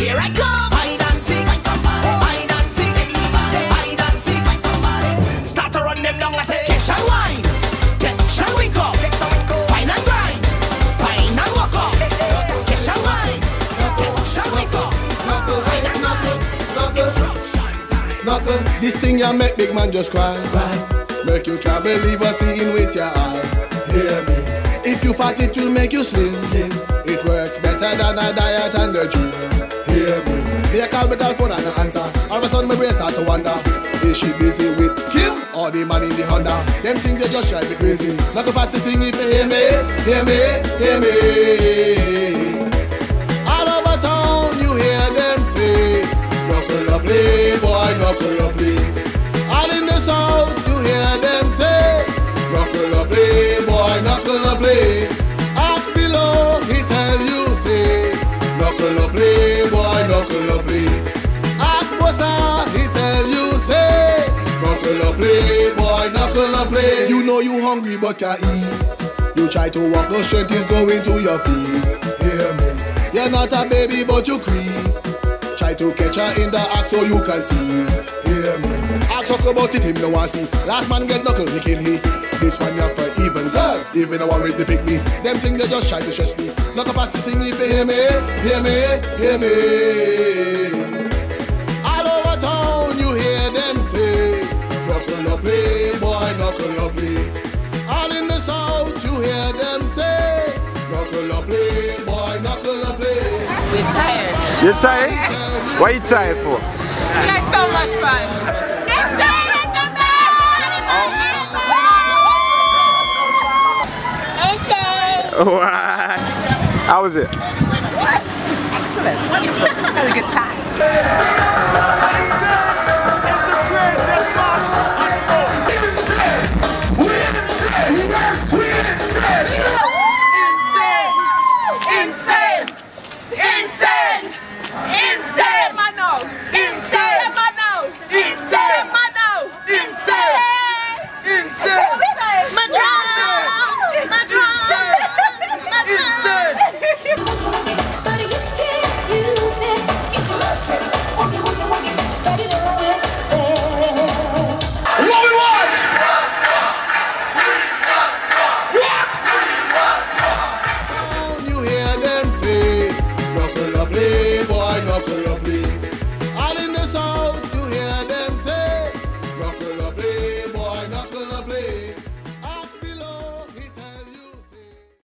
Here I come. Hide and seek, fight somebody. Hide and seek, take me back. Hide and seek, fight somebody. Start to run them down, I say. Catch and wine, catch and wake up. Find and grind, find and walk up. Catch and wine, catch and wake up. Find and knuckle, knuckle. This thing ya make big man just cry. Make you can't believe what's seeing with your eye. Hear me. If you fat, it will make you slim. It works better than a diet and a gym. Hear me. Be a call with a phone and an answer. All of a sudden, my brain start to wonder. Is she busy with him or the man in the Honda? Them things they just drive me crazy. Not the fastest thing if you hear me, hear me, hear me. All over town, you hear them say, knuckle up, play, boy, knuckle up, play. All in the south, you hear them say, knuckle up, play, boy, knuckle up, play. Ask below, he tell you, say, knuckle up, play, boy, knuckle up, play. Ask Buster, he tell you, say, knuckle up, play, boy, knuckle up, play. You know you hungry but can't eat. You try to walk, no strength is going to your feet. Hear me. You're not a baby but you creep. Try to catch her in the act so you can see it. Hear me. I talk about it, him no one see. Last man get knuckle, he kill he. This one you for even girls, even a one with the pick me. Them thing they just try to stress me. Not a fast sing if you hear me, hear me, hear me. All over town you hear them say, knuckle up, play, boy, knuckle up, play. All in the south you hear them say, knuckle up, play, boy, knuckle up, play. We're tired. You're tired? What are you tired for? We had so much fun. How was it? What? Excellent. Wonderful. Had a good time.